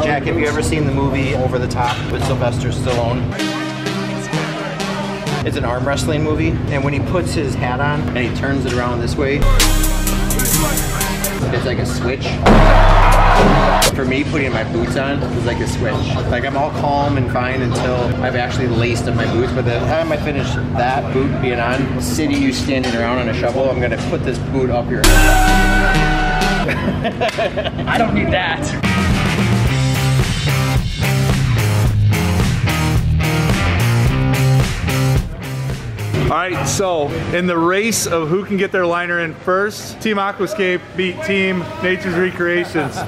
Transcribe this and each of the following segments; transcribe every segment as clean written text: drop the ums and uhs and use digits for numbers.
Jack, have you ever seen the movie Over the Top with Sylvester Stallone? It's an arm wrestling movie, and when he puts his hat on and he turns it around this way, it's like a switch. For me, putting my boots on is like a switch. Like, I'm all calm and fine until I've actually laced up my boots. By the time I finish that boot being on, city you standing around on a shovel, I'm gonna put this boot up your head. I don't need that. All right, so in the race of who can get their liner in first, Team Aquascape beat Team Nature's Recreations. So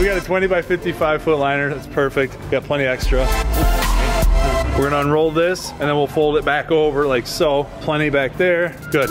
we got a 20 by 55 foot liner, that's perfect. We got plenty extra. We're gonna unroll this and then we'll fold it back over like so. Plenty back there, good.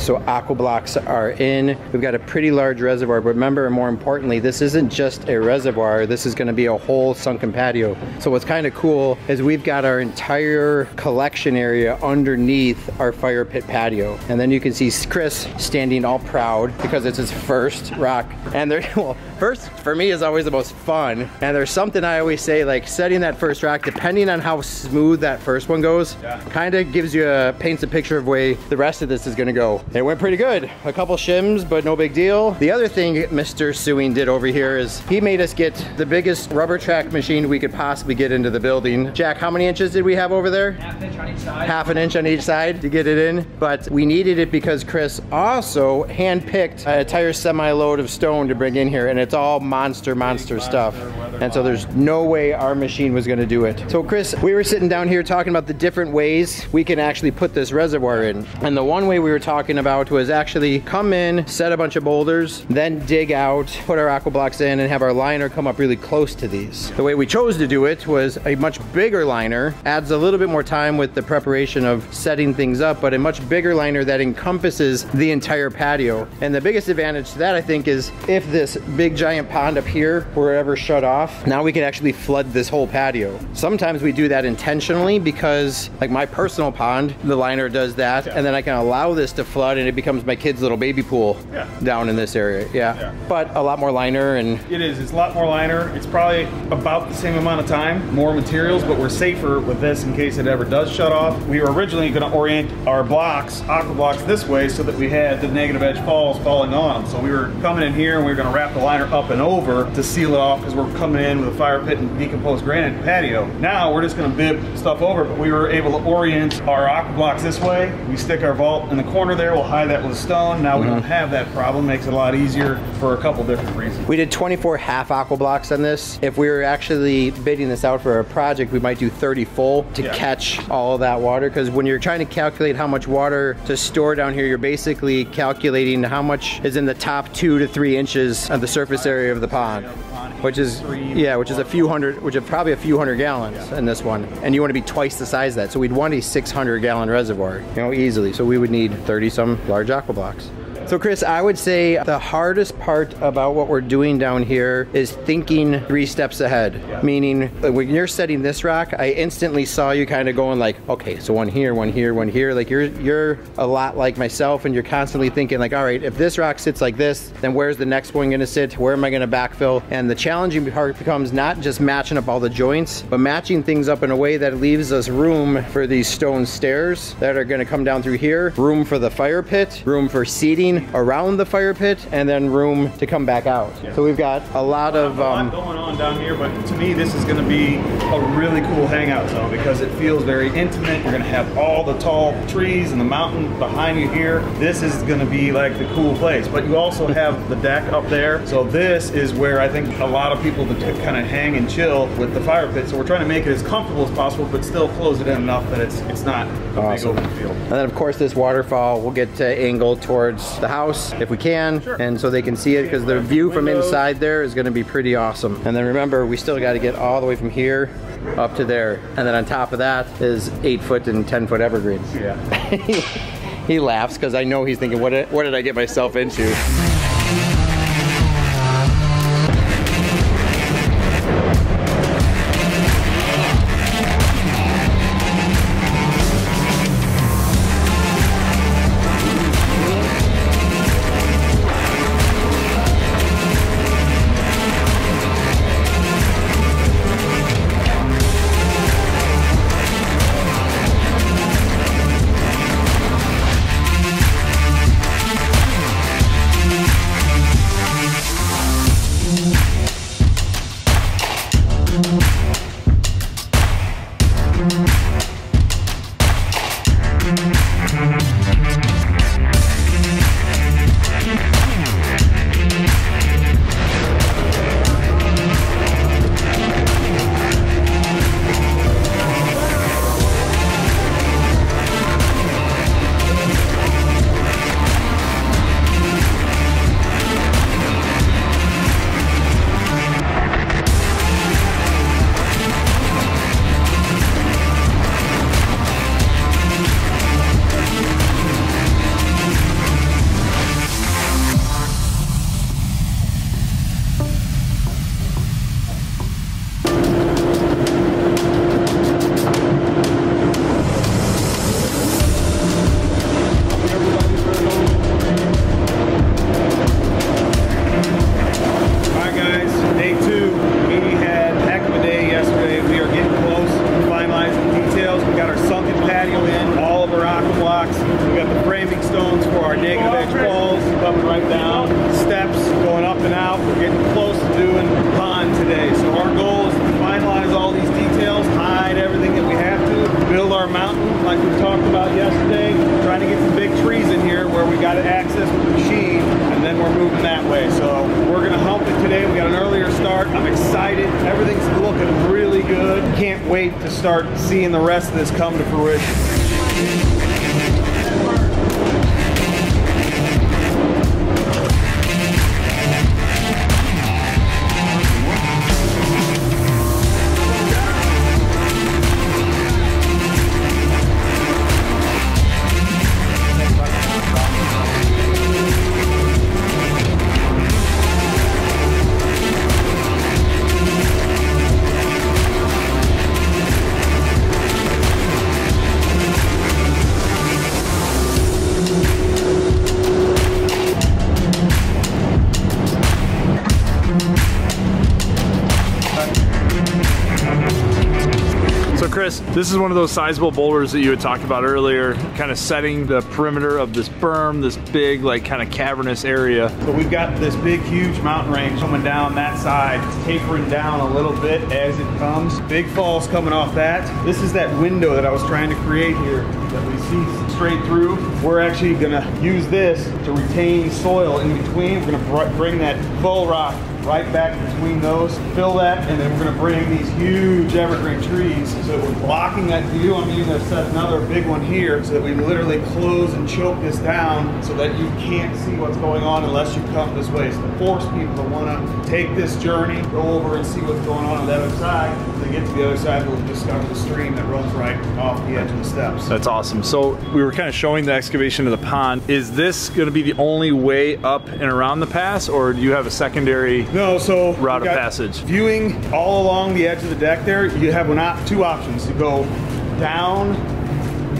So aqua blocks are in. We've got a pretty large reservoir, but remember, more importantly, this isn't just a reservoir. This is gonna be a whole sunken patio. So what's kind of cool is we've got our entire collection area underneath our fire pit patio. And then you can see Chris standing all proud because it's his first rock. And well, first for me is always the most fun. And there's something I always say, like setting that first rock, depending on how smooth that first one goes, kind of gives you paints a picture of way the rest of this is gonna go. It went pretty good. A couple shims, but no big deal. The other thing Mr. Sewing did over here is he made us get the biggest rubber track machine we could possibly get into the building. Jack, how many inches did we have over there? Half an inch on each side. Half an inch on each side to get it in. But we needed it because Chris also handpicked an entire semi-load of stone to bring in here, and it's all monster stuff. And so there's no way our machine was gonna do it. So Chris, we were sitting down here talking about the different ways we can actually put this reservoir in. And the one way we were talking about was actually come in, set a bunch of boulders, then dig out, put our aqua blocks in, and have our liner come up really close to these. The way we chose to do it was a much bigger liner, adds a little bit more time with the preparation of setting things up, but a much bigger liner that encompasses the entire patio. And the biggest advantage to that, I think, is if this big giant pond up here were ever shut off, now we can actually flood this whole patio. Sometimes we do that intentionally because, like my personal pond, the liner does that, and then I can allow this to flood and it becomes my kid's little baby pool down in this area. But a lot more liner, and it's a lot more liner. It's probably about the same amount of time, more materials, but we're safer with this in case it ever does shut off. We were originally going to orient our blocks, aqua blocks, this way so that we had the negative edge falls falling on them. So we were coming in here and we were going to wrap the liner up and over to seal it off because we're coming in with a fire pit and decomposed granite patio. Now we're just going to bib stuff over, but we were able to orient our aqua blocks this way. We stick our vault in the corner there. We'll hide that with a stone. Now we don't have that problem. Makes it a lot easier for a couple different reasons. We did 24 half aqua blocks on this. If we were actually bidding this out for a project, we might do 30 full to catch all of that water. Because when you're trying to calculate how much water to store down here, you're basically calculating how much is in the top 2 to 3 inches of the surface area of the pond. Which is, which is a few hundred, which are probably a few hundred gallons in this one. And you want to be twice the size of that. So we'd want a 600 gallon reservoir, you know, easily. So we would need 30 some large aqua blocks. So Chris, I would say the hardest part about what we're doing down here is thinking 3 steps ahead. Meaning, when you're setting this rock, I instantly saw you kind of going like, okay, so one here, one here, one here. Like you're a lot like myself, and you're constantly thinking like, all right, if this rock sits like this, then where's the next one gonna sit? Where am I gonna backfill? And the challenging part becomes not just matching up all the joints, but matching things up in a way that leaves us room for these stone stairs that are gonna come down through here, room for the fire pit, room for seating, screen around the fire pit and then room to come back out. Yeah. So we've got a lot of a lot going on down here, but to me this is going to be a really cool hangout zone because it feels very intimate. You're going to have all the tall trees and the mountain behind you here. This is going to be like the cool place, but you also have the deck up there. So this is where I think a lot of people that kind of hang and chill with the fire pit. So we're trying to make it as comfortable as possible, but still close it in enough that it's not a big open field. And then of course this waterfall will get angled towards the house if we can, sure, and so they can see it, because the view from inside there is going to be pretty awesome. And then remember, we still got to get all the way from here up to there, and then on top of that is 8-foot and 10-foot evergreens. Yeah. He laughs because I know he's thinking, what did I get myself into? Start seeing the rest of this come to fruition. This is one of those sizable boulders that you had talked about earlier, kind of setting the perimeter of this berm, this big, like, kind of cavernous area. So we've got this big, huge mountain range coming down that side, tapering down a little bit as it comes. Big falls coming off that. This is that window that I was trying to create here that we see straight through. We're actually gonna use this to retain soil in between. We're gonna bring that full rock right back between those, fill that, and then we're gonna bring these huge evergreen trees so that we're blocking that view. I'm gonna set another big one here so that we literally close and choke this down so that you can't see what's going on unless you come this way. So to force people to wanna take this journey, go over and see what's going on the other side. When they get to the other side, we'll discover the stream that runs right off the edge of the steps. That's awesome. So we were kind of showing the excavation of the pond. Is this gonna be the only way up and around the pass, or do you have a secondary? No, so route of passage. Viewing all along the edge of the deck there, you have two options. You go down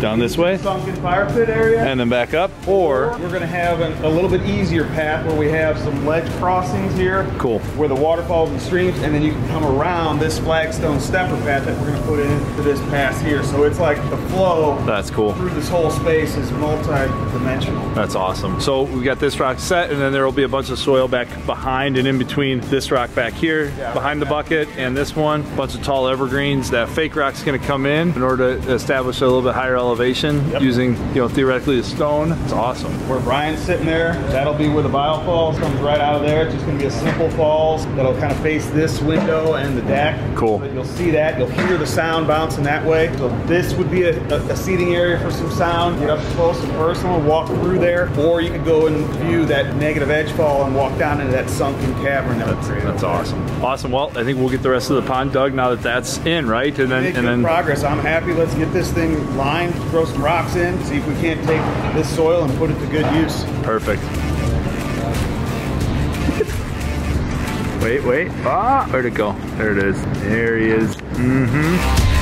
down this way, sunken fire pit area, and then back up, or we're gonna have a little bit easier path where we have some ledge crossings here, cool, where the waterfalls and streams, and then you can come around this flagstone stepper path that we're gonna put into this pass here. So it's like the flow, that's cool, through this whole space is multi-dimensional. That's awesome. So we got this rock set, and then there will be a bunch of soil back behind and in between this rock back here, yeah, behind the bucket and this one, a bunch of tall evergreens. That fake rock's gonna come in order to establish a little bit higher elevation, yep, using, you know, theoretically a stone. It's awesome. Where Brian's sitting there, that'll be where the biofalls comes right out of there. It's just gonna be a simple falls that'll kind of face this window and the deck. Cool. So you'll see that, you'll hear the sound bouncing that way. So this would be a seating area for some sound. Get up close and personal, walk through there, or you could go and view that negative edge fall and walk down into that sunken cavern. That's awesome. Awesome. Well, I think we'll get the rest of the pond dug now that that's in, right? And then progress. I'm happy. Let's get this thing lined, throw some rocks in, see if we can't take this soil and put it to good use. Perfect. Wait, wait. Ah, where'd it go? There it is. There he is. Mm-hmm.